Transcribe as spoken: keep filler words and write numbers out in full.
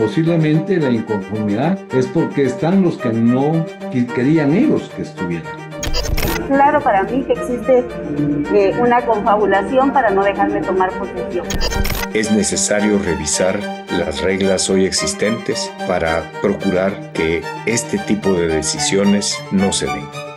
Posiblemente la inconformidad es porque están los que no querían ellos que estuvieran. Claro, para mí que existe eh, una confabulación para no dejarme tomar posesión. Es necesario revisar las reglas hoy existentes para procurar que este tipo de decisiones no se den.